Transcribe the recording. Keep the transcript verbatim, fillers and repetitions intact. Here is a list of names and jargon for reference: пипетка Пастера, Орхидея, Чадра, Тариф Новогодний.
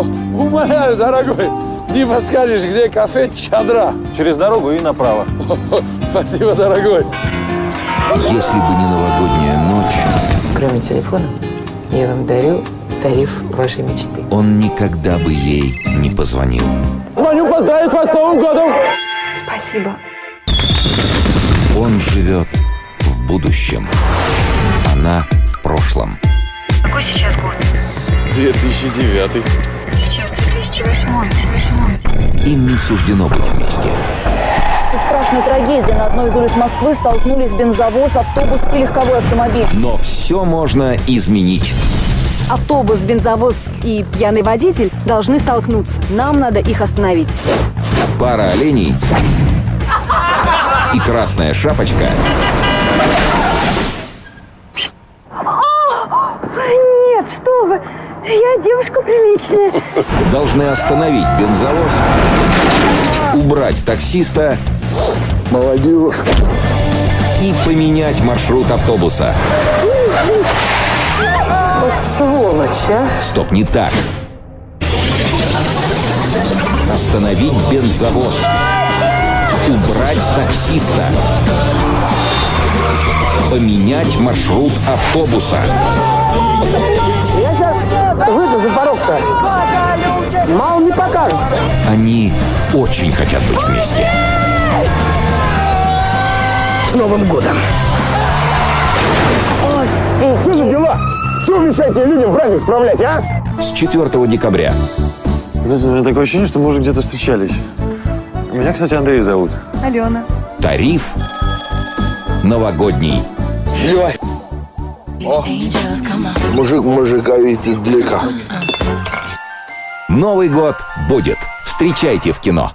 Умоляю, дорогой, не подскажешь, где кафе «Чадра»? Через дорогу и направо. Спасибо, дорогой. Если бы не новогодняя ночь... Кроме телефона, я вам дарю тариф вашей мечты. Он никогда бы ей не позвонил. Звоню поздравить вас с Новым годом! Спасибо. Он живет в будущем. Она в прошлом. Какой сейчас год? две тысячи девятый. Сейчас две тысячи восьмой. Им не суждено быть вместе. Страшная трагедия. На одной из улиц Москвы столкнулись бензовоз, автобус и легковой автомобиль. Но все можно изменить. Автобус, бензовоз и пьяный водитель должны столкнуться. Нам надо их остановить. Пара оленей и красная шапочка. Нет, что вы! Я девушка приличная. Должны остановить бензовоз, убрать таксиста, молодежь, и поменять маршрут автобуса. Вот сволочь, а! Стоп, не так. Остановить бензовоз, убрать таксиста, поменять маршрут автобуса. Я сейчас выйду за порог-то. Мало не покажется. Они очень хотят быть вместе. С Новым годом! Ой, что за дела? Чего вы мешаете людям праздник справлять, а? С четвёртого декабря. Знаете, у меня такое ощущение, что мы уже где-то встречались. Меня, кстати, Андрей зовут. Алена. Тариф новогодний. Ё. О, мужик мужика видит издалека. Новый год будет. Встречайте в кино.